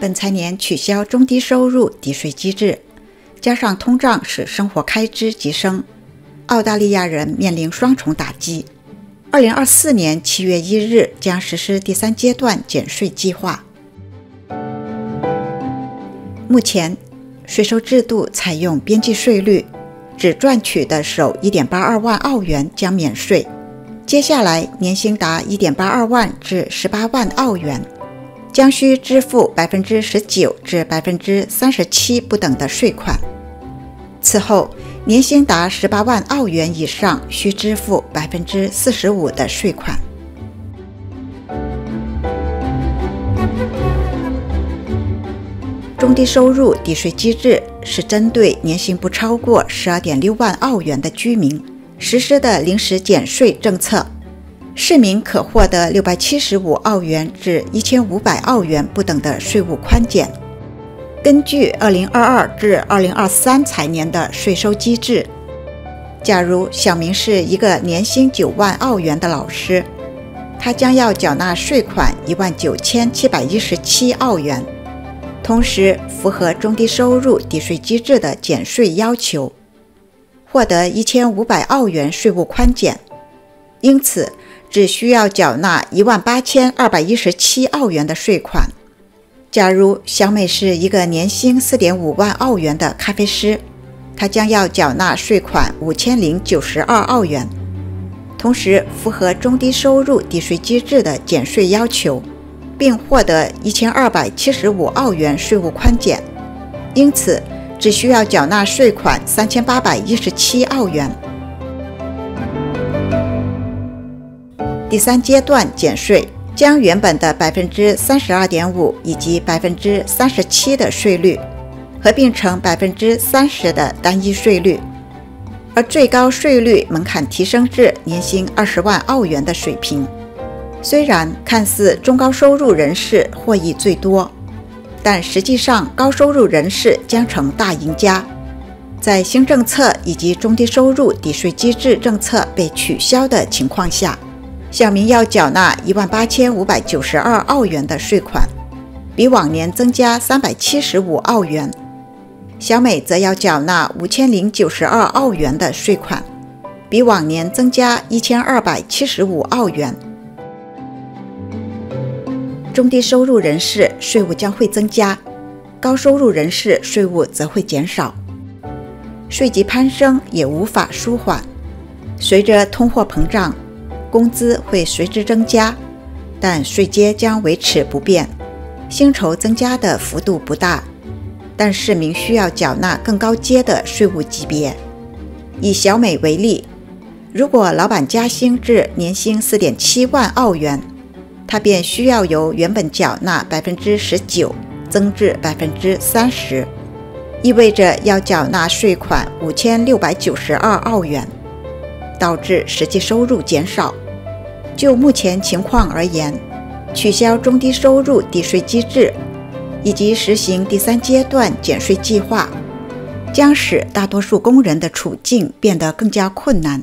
本财年取消中低收入抵税机制，加上通胀使生活开支急升，澳大利亚人面临双重打击。2024年7月1日将实施第三阶段减税计划。目前，税收制度采用边际税率，只赚取的首 1.82 万澳元将免税，接下来年薪达 1.82 万至18万澳元，将需支付 19% 至 37% 不等的税款。此后，年薪达18万澳元以上需支付 45% 的税款。中低收入抵税机制是针对年薪不超过 12.6 万澳元的居民实施的临时减税政策，市民可获得675澳元至1500澳元不等的税务宽减。根据2022至2023财年的税收机制，假如小明是一个年薪9万澳元的老师，他将要缴纳税款 19,717 澳元，同时符合中低收入抵税机制的减税要求，获得 1,500 澳元税务宽减，因此只需要缴纳 18,217 澳元的税款。假如小美是一个年薪 4.5 万澳元的咖啡师，她将要缴纳税款 5,092 澳元，同时符合中低收入抵税机制的减税要求，并获得 1,275 澳元税务宽减，因此只需要缴纳税款 3,817 澳元。第三阶段减税将原本的 32.5% 以及 37% 的税率合并成 30% 的单一税率，而最高税率门槛提升至年薪20万澳元的水平。虽然看似中高收入人士获益最多，但实际上高收入人士将成大赢家。在新政策以及中低收入抵税机制政策被取消的情况下，小明要缴纳 18,592 澳元的税款，比往年增加375澳元，小美则要缴纳 5,092 澳元的税款，比往年增加1275澳元。中低收入人士税务将会增加，高收入人士税务则会减少，税级攀升也无法舒缓。随着通货膨胀，工资会随之增加，但税阶将维持不变，薪酬增加的幅度不大，但市民需要缴纳更高阶的税务级别。以小美为例，如果老板加薪至年薪 4.7 万澳元，她便需要由原本缴纳 19% 增至 30%， 意味着要缴纳税款 5,692 澳元，导致实际收入减少。就目前情况而言，取消中低收入抵税机制以及实行第三阶段减税计划，将使大多数工人的处境变得更加困难。